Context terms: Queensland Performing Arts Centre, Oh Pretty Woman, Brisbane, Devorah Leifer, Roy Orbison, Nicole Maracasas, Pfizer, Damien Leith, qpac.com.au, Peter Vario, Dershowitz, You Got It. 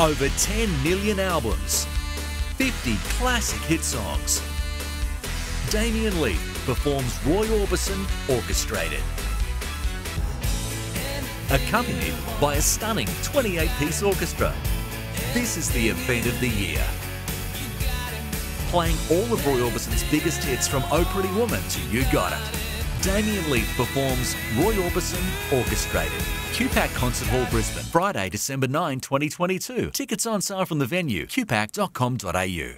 over 10 million albums, 50 classic hit songs. Damien Leith performs Roy Orbison orchestrated, accompanied by a stunning 28-piece orchestra. This is the event of the year. Playing all of Roy Orbison's biggest hits from Oh Pretty Woman to You Got It. Damien Leith performs Roy Orbison orchestrated. QPAC Concert Hall, Brisbane, Friday, December 9, 2022. Tickets on sale from the venue, qpac.com.au.